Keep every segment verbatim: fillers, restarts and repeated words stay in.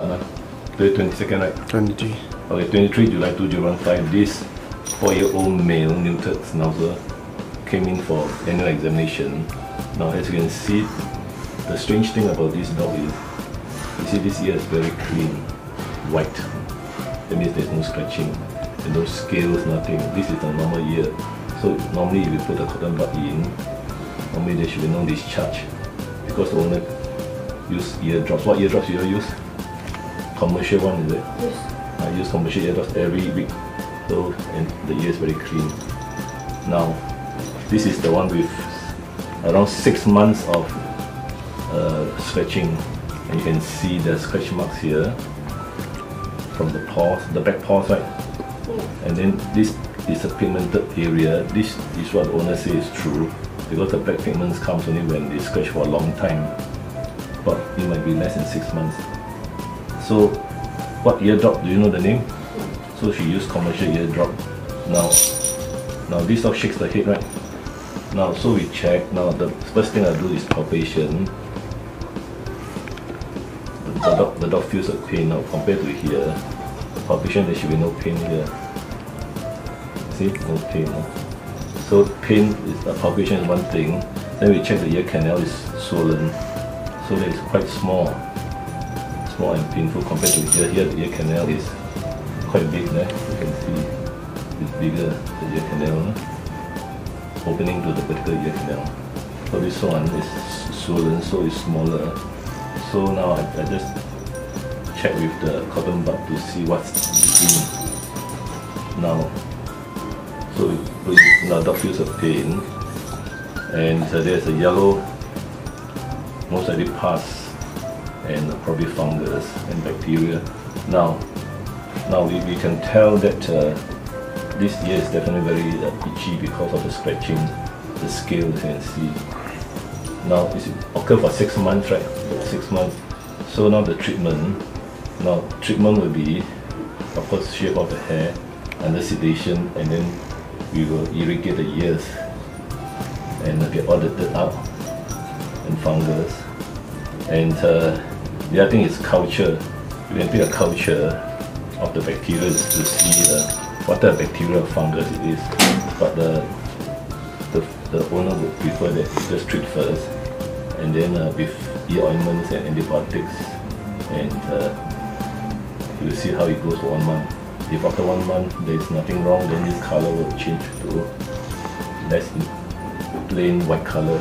and on the twenty-second, right? twenty-three. Okay, twenty-third July two thousand five, this four-year-old male, neutered schnauzer, came in for annual examination. Now, as you can see, the strange thing about this dog is, you see, this ear is very clean, white. That means there's no scratching, and no scales, nothing. This is a normal ear. So normally, if you put a cotton bud in, normally there should be no discharge, because the owner use eardrops. What eardrops you use? Commercial one, is it? Yes. I use commercial eardrops every week. So, and the ear is very clean. Now, this is the one with around six months of uh, scratching, and you can see the scratch marks here from the paws, the back paws, right? Yeah. And then this is a pigmented area. This is what the owner says is true, because the black pigments comes only when they scratch for a long time, but it might be less than six months. So, what eardrop? Do you know the name? So she used commercial eardrop. Now, now this dog shakes the head, right? Now, so we check. Now, the first thing I do is palpation. The dog, the dog feels a pain now compared to here. Palpation, there should be no pain here. See, no pain. No? So pain is a palpation is one thing. Then we check the ear canal is swollen, so that it's quite small, small and painful compared to here. Here the ear canal is quite big. There, you can see it's bigger. The ear canal, no? Opening to the particular ear canal. So this one is swollen, so it's smaller. So now I, I just check with the cotton bud to see what's in. Now, so now dog feels a pain, and uh, there's a yellow, most likely pus, and probably fungus and bacteria. Now, now we, we can tell that uh, this ear is definitely very uh, itchy because of the scratching, the scales, and see. Now it's occurred for six months, right? Six months. So now the treatment. Now treatment will be, of course, shave off the hair under sedation, and then we will irrigate the ears and get all the dirt out and fungus. And uh, the other thing is culture. You can take a culture of the bacteria to see uh, what type of bacteria or fungus it is. But the the, the owner would prefer that you just treat first, and then uh, with ear ointments and antibiotics, and uh, you'll see how it goes for one month. If after one month there is nothing wrong, then this color will change to less plain white color,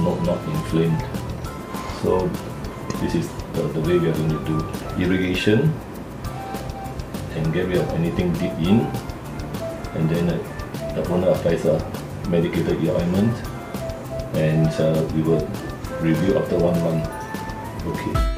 not, not inflamed. So this is the, the way we are going to do irrigation and get rid of anything deep in, and then uh, the owner applies a medicated ear ointment, and uh, we will review after one month. Okay.